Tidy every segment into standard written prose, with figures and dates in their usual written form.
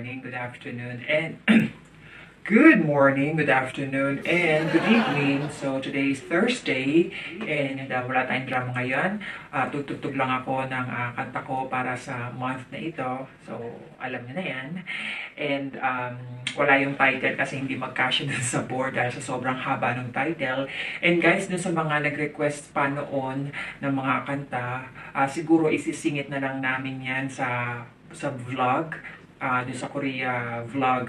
morning, good afternoon, and good morning, good afternoon, and good evening. So today is Thursday, and wala tayong drama ngayon. Tutugtog lang ako ng kanta ko para sa month na ito. So alam niyo na yan. And wala yung title kasi hindi magkasya dun sa board dahil sa sobrang haba ng title. And guys, dun sa mga nag-request pa noon ng mga kanta, siguro isisingit na lang namin yan sa vlog, dun sa Korea vlog,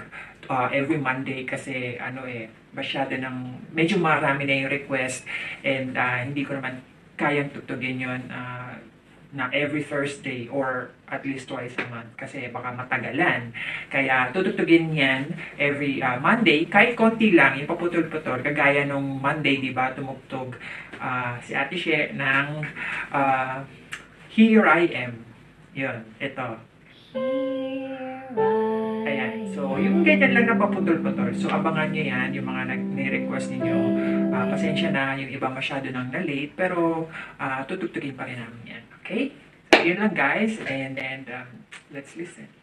every Monday kasi ano masyado ng, medyo marami na yung request, and hindi ko naman kayang tutugin yun na every Thursday or at least twice a month kasi baka matagalan. Kaya tutugtugin yan every Monday, kahit konti lang, yung paputol-putol. Kagaya nung Monday, diba, tumugtog si Ate She ng Here I Am. Yun, ito. Ayan, so yung ganyan lang na paputol-putol. So abangan nyo yan, yung mga nag-request ninyo. Pasensya na, yung iba masyado nang na-late, pero tutugtugin pa rin namin yan. Okay? So yun lang guys, and let's listen.